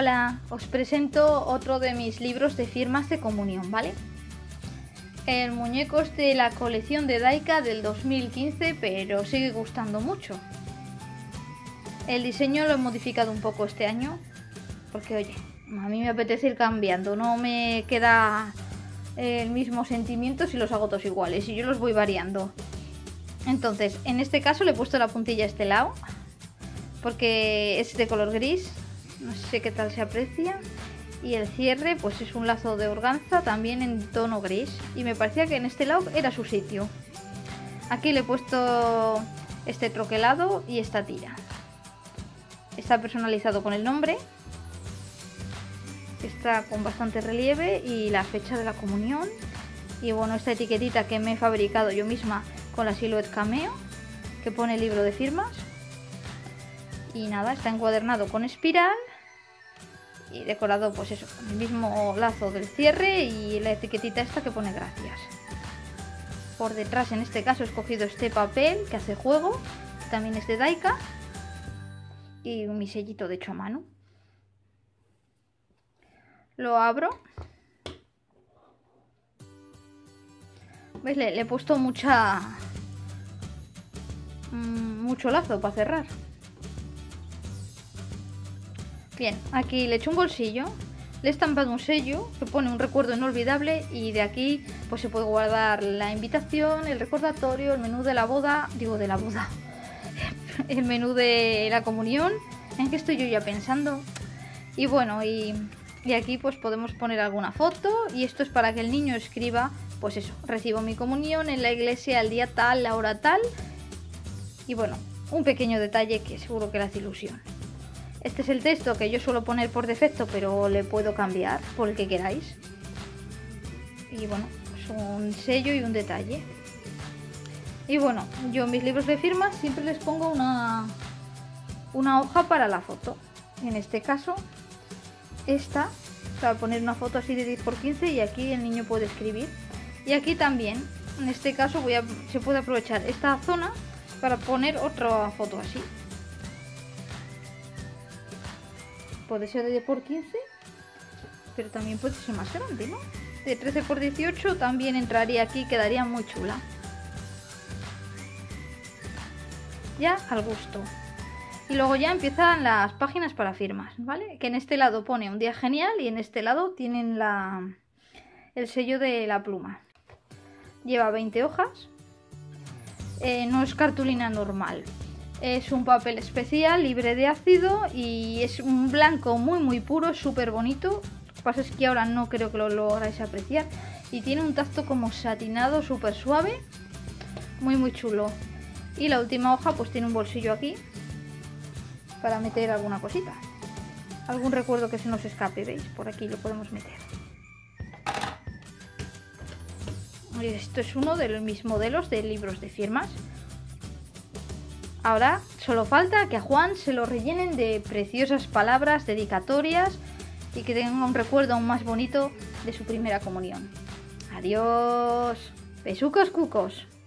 Hola, os presento otro de mis libros de firmas de comunión, ¿vale? El muñeco es de la colección de Daika del 2015, pero sigue gustando mucho. El diseño lo he modificado un poco este año, porque oye, a mí me apetece ir cambiando, no me queda el mismo sentimiento si los hago todos iguales, y yo los voy variando. Entonces, en este caso le he puesto la puntilla a este lado, porque es de color gris, no sé qué tal se aprecia, y el cierre pues es un lazo de organza también en tono gris, y me parecía que en este lado era su sitio. Aquí le he puesto este troquelado y esta tira. Está personalizado con el nombre, está con bastante relieve y la fecha de la comunión, y bueno, esta etiquetita que me he fabricado yo misma con la Silhouette Cameo, que pone libro de firmas. Y nada, está encuadernado con espiral y decorado pues eso, con el mismo lazo del cierre y la etiquetita esta que pone gracias. Por detrás, en este caso, he escogido este papel que hace juego, también es de Daika, y mi sellito de hecho a mano. Lo abro. ¿Veis? Le he puesto mucho lazo para cerrar. Bien, aquí le he hecho un bolsillo, le he estampado un sello que pone un recuerdo inolvidable, y de aquí pues se puede guardar la invitación, el recordatorio, el menú de la boda, el menú de la comunión, en que estoy yo ya pensando. Y bueno, y aquí pues podemos poner alguna foto, y esto es para que el niño escriba pues eso, recibo mi comunión en la iglesia el día tal, la hora tal, y bueno, un pequeño detalle que seguro que le hace ilusión. Este es el texto que yo suelo poner por defecto, pero le puedo cambiar por el que queráis, y bueno, es un sello y un detalle. Y bueno, yo en mis libros de firmas siempre les pongo una hoja para la foto. En este caso, esta, para poner una foto así de 10×15, y aquí el niño puede escribir. Y aquí también, en este caso, se puede aprovechar esta zona para poner otra foto así. Puede ser de 10×15, pero también puede ser más grande, ¿no? De 13×18 también entraría aquí, quedaría muy chula. Ya al gusto. Y luego ya empiezan las páginas para firmas, ¿vale? Que en este lado pone un día genial y en este lado tienen el sello de la pluma. Lleva 20 hojas. No es cartulina normal. Es un papel especial, libre de ácido, y es un blanco muy puro, súper bonito. Lo que pasa es que ahora no creo que lo lográis apreciar. Y tiene un tacto como satinado, súper suave, muy chulo. Y la última hoja pues tiene un bolsillo aquí para meter alguna cosita, algún recuerdo que se nos escape, ¿veis? Por aquí lo podemos meter. Y esto es uno de mis modelos de libros de firmas. Ahora solo falta que a Juan se lo rellenen de preciosas palabras dedicatorias y que tenga un recuerdo aún más bonito de su primera comunión. Adiós. Besucos, cucos.